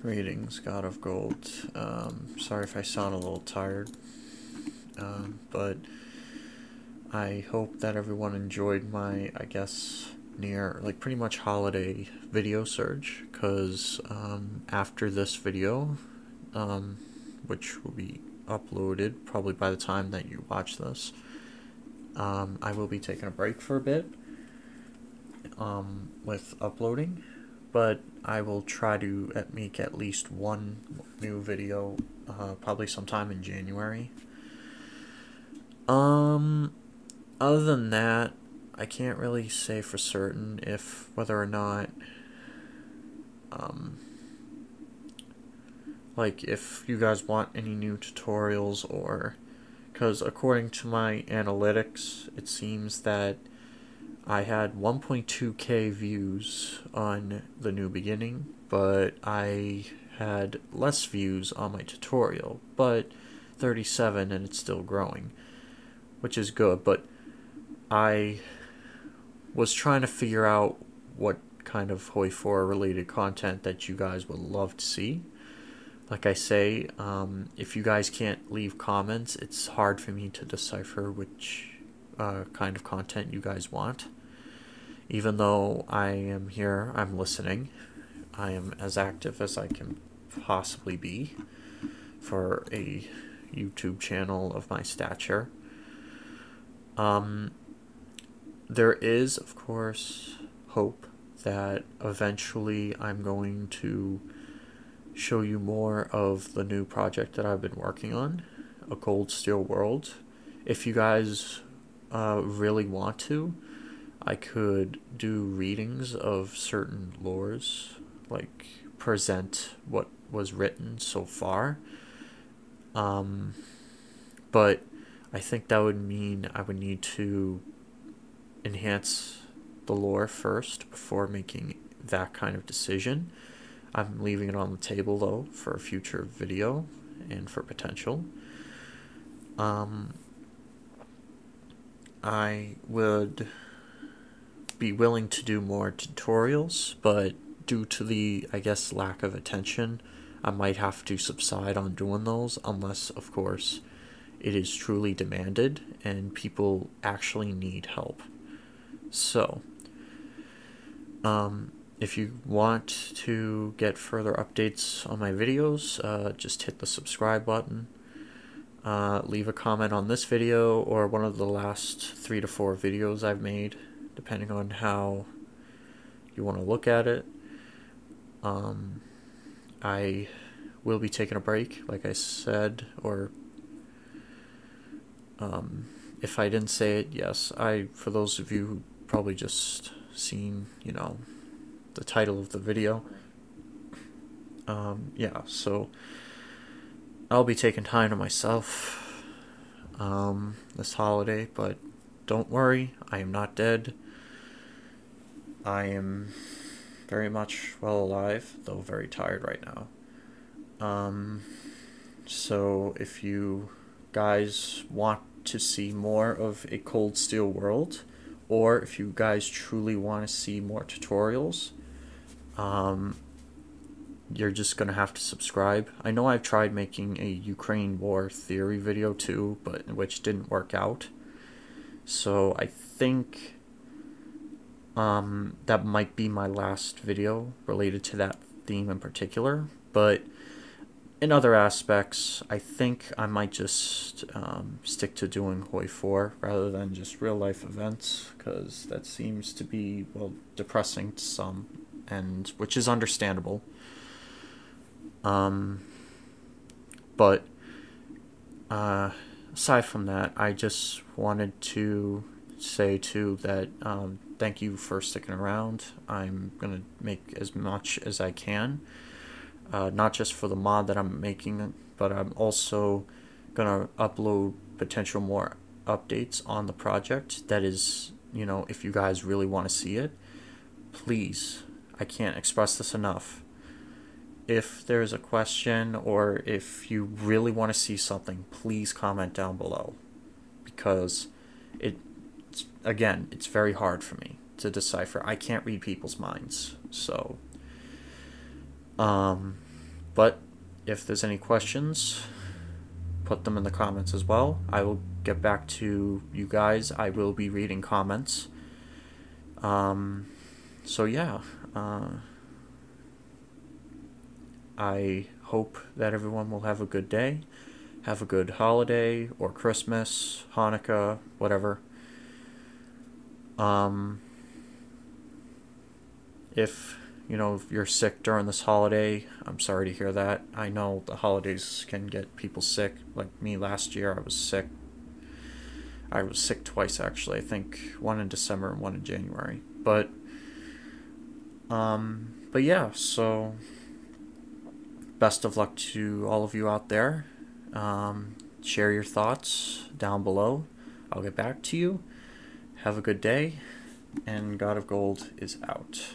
Greetings, God of Gold. Sorry if I sound a little tired, but I hope that everyone enjoyed my, I guess, near, like, pretty much holiday video surge, because after this video, which will be uploaded probably by the time that you watch this, I will be taking a break for a bit with uploading. But I will try to make at least one new video, probably sometime in January. Other than that, I can't really say for certain if whether or not, like, if you guys want any new tutorials or, because according to my analytics, it seems that I had 1.2K views on the new beginning, but I had less views on my tutorial, but 37, and it's still growing, which is good. But I was trying to figure out what kind of Hoi4 related content that you guys would love to see. Like I say, if you guys can't leave comments, it's hard for me to decipher which kind of content you guys want. Even though I am here, I'm listening. I am as active as I can possibly be for a YouTube channel of my stature. There is, of course, hope that eventually I'm going to show you more of the new project that I've been working on, A Cold Steel World. If you guys really want to, I could do readings of certain lores, like present what was written so far, but I think that would mean I would need to enhance the lore first before making that kind of decision. I'm leaving it on the table, though, for a future video and for potential. I would be willing to do more tutorials, but due to the, I guess, lack of attention, I might have to subside on doing those, unless, of course, it is truly demanded and people actually need help. So, if you want to get further updates on my videos, just hit the subscribe button. Leave a comment on this video or one of the last 3 to 4 videos I've made, depending on how you want to look at it. I will be taking a break, like I said, or if I didn't say it, yes, for those of you who probably just seen, you know, the title of the video, yeah, so I'll be taking time to myself this holiday, but don't worry, I am not dead. I am very much well alive, though very tired right now. So if you guys want to see more of A Cold Steel World, or if you guys truly want to see more tutorials, you're just going to have to subscribe. I know I've tried making a Ukraine war theory video too, but which didn't work out. So I think that might be my last video related to that theme in particular. But in other aspects, I think I might just stick to doing Hoi4 rather than just real life events, because that seems to be, well, depressing to some, and which is understandable. But aside from that, I just wanted to say too that thank you for sticking around. I'm gonna make as much as I can, not just for the mod that I'm making, but I'm also gonna upload potential more updates on the project. That is, you know, if you guys really want to see it, please, I can't express this enough. If there's a question or if you really want to see something, please comment down below, because it's very hard for me to decipher. I can't read people's minds. So But if there's any questions, put them in the comments as well. I will get back to you guys. I will be reading comments. So yeah, I hope that everyone will have a good day, have a good holiday or Christmas, Hanukkah, whatever. If you know, if you're sick during this holiday, I'm sorry to hear that. I know the holidays can get people sick. Like me last year, I was sick. I was sick twice, actually. I think one in December and one in January. But yeah, so best of luck to all of you out there. Share your thoughts down below. I'll get back to you. Have a good day, and God of Gold is out.